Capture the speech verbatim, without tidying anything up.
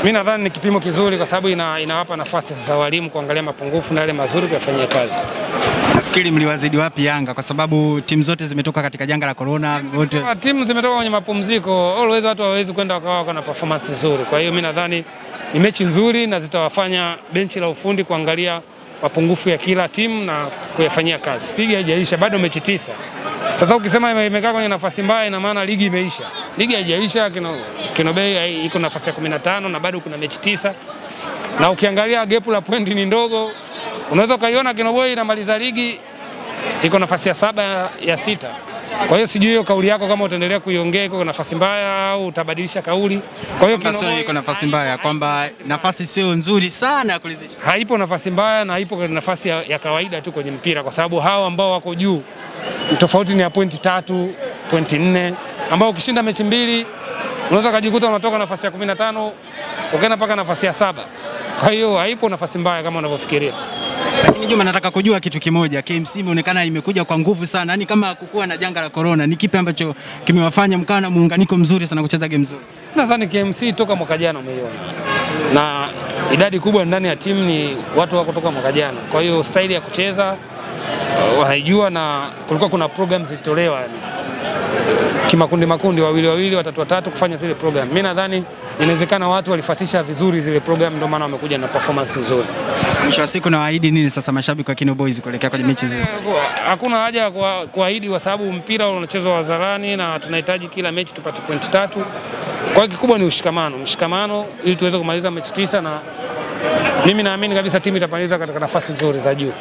Mimi nadhani ni kipimo kizuri kwa sababu ina, inawapa nafasi za walimu kuangalia mapungufu na yale mazuri kuyafanyia kazi. Nafikiri mliwazidi wapi Yanga kwa sababu timu zote zimetoka katika janga la corona, wote timu zimetoka kwenye mapumziko, always watu hawawezi kwenda wakawa kwa na performance nzuri. Kwa hiyo mimi nadhani ni mechi nzuri na zitawafanya benchi la ufundi kuangalia mapungufu ya kila timu na kuyafanyia kazi. Ligi haijaisha, bado mechi tisa. Sasa ukisema imekaa kwenye nafasi mbaya ina maana ligi imeisha. Ligi haijaisha, kino Kinobei iko nafasi ya kumi na tano na bado kuna mechi tisa. Na ukiangalia gap la pointi ni ndogo. Unaweza kaiona Kinobei inamaliza ligi iko nafasi ya saba ya sita. Kwa hiyo sijui hiyo kauli yako kama utaendelea kuiongea iko nafasi mbaya au utabadilisha kauli. Kwa hiyo Kinobei iko nafasi mbaya kwamba nafasi sio nzuri sana kulizisha. Haipo nafasi mbaya na ipo kwenye nafasi ya, ya kawaida tu kwenye mpira kwa sababu hao ambao wako juu tofauti ni ya pointi tatu, pointi nne ambao ukishinda mechi mbili unaweza kujikuta unatoka nafasi ya kumi na tano ukaenda paka nafasi ya saba. Kwa hiyo haipo nafasi mbaya kama unavyofikiria. Lakini Juma nataka kujua kitu kimoja. K M C imeonekana imekuja kwa nguvu sana. Yaani kama hakukua na janga la corona, ni kipi ambacho kimewafanya mkawa na muunganiko mzuri sana kucheza game nzuri? Nadhani K M C toka mwaka jana umeiona. Na idadi kubwa ndani ya timu ni watu wako toka mwaka jana. Kwa hiyo staili ya kucheza wanajua na kulikuwa kuna programs zitolewa kimakundi makundi wawili wawili watatu watatu kufanya zile program. Mimi nadhani inawezekana watu walifuatisha vizuri zile program ndio maana wamekuja na performance nzuri. Mwisho wa siku naahidi nini sasa mashabiki wa Kino Boys kuelekea kwenye mechi hizo? Hakuna haja kwa kuahidi kwa sababu mpira unachezwa wazarani na tunahitaji kila mechi tupate pointi tatu. Kwa hiyo kikubwa ni ushikamano, mshikamano ili tuweze kumaliza mechi tisa na mimi naamini kabisa timu itapaliza katika nafasi nzuri za juu.